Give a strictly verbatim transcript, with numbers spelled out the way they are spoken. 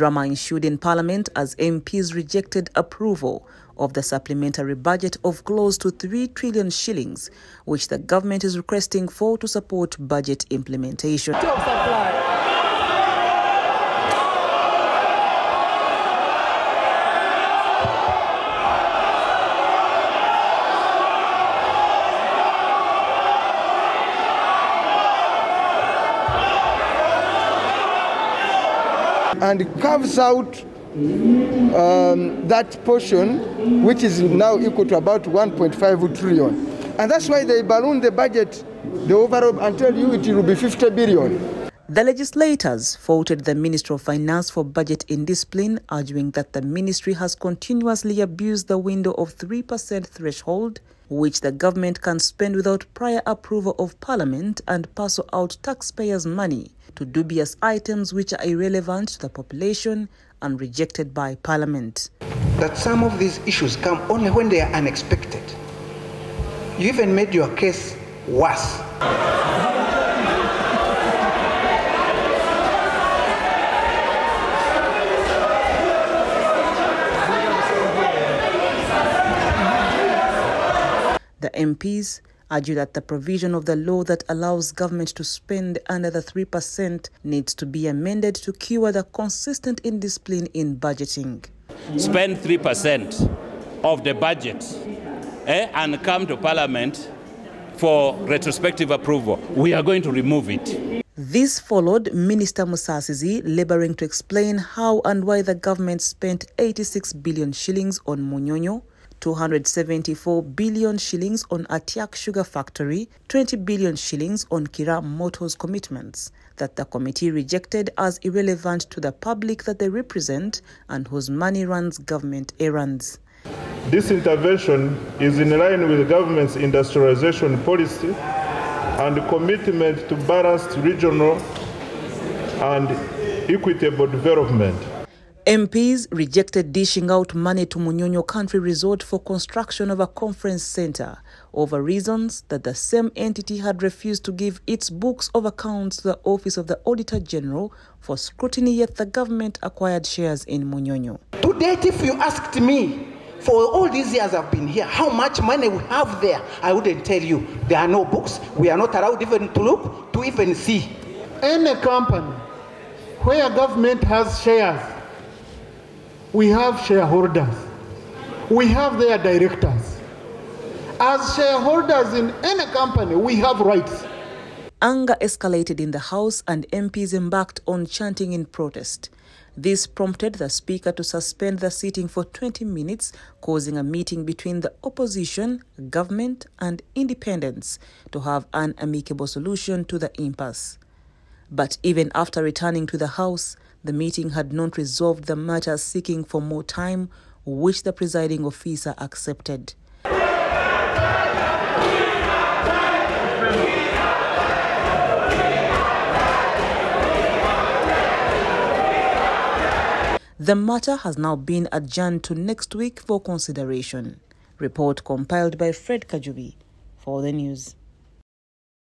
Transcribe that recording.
Drama ensued in Parliament as M Ps rejected approval of the supplementary budget of close to three trillion shillings, which the government is requesting for to support budget implementation. And carves out um, that portion, which is now equal to about one point five trillion. And that's why they balloon the budget, the overall, and tell you it will be fifty billion. The legislators faulted the Minister of Finance for budget indiscipline, arguing that the ministry has continuously abused the window of three percent threshold, which the government can spend without prior approval of Parliament and parcel out taxpayers' money to dubious items which are irrelevant to the population and rejected by Parliament. That some of these issues come only when they are unexpected. You even made your case worse. The M Ps argue that the provision of the law that allows government to spend under the three percent needs to be amended to cure the consistent indiscipline in budgeting. Spend three percent of the budget eh, and come to Parliament for retrospective approval. We are going to remove it. This followed Minister Musasizi labouring to explain how and why the government spent eighty-six billion shillings on Munyonyo, two hundred seventy-four billion shillings on Atiak Sugar Factory, twenty billion shillings on Kira Motors commitments that the committee rejected as irrelevant to the public that they represent and whose money runs government errands. This intervention is in line with the government's industrialization policy and commitment to balanced regional and equitable development. M Ps rejected dishing out money to Munyonyo Country Resort for construction of a conference centre over reasons that the same entity had refused to give its books of accounts to the Office of the Auditor General for scrutiny, yet the government acquired shares in Munyonyo. To date, if you asked me, for all these years I've been here, how much money we have there, I wouldn't tell you. There are no books. We are not allowed even to look, to even see. Any company where government has shares, we have shareholders, we have their directors. As shareholders in any company, we have rights. Anger escalated in the House and M Ps embarked on chanting in protest. This prompted the Speaker to suspend the sitting for twenty minutes, causing a meeting between the opposition, government and independents to have an amicable solution to the impasse. But even after returning to the House, the meeting had not resolved the matter, seeking for more time, which the presiding officer accepted. The matter has now been adjourned to next week for consideration. Report compiled by Fred Kajubi for the news.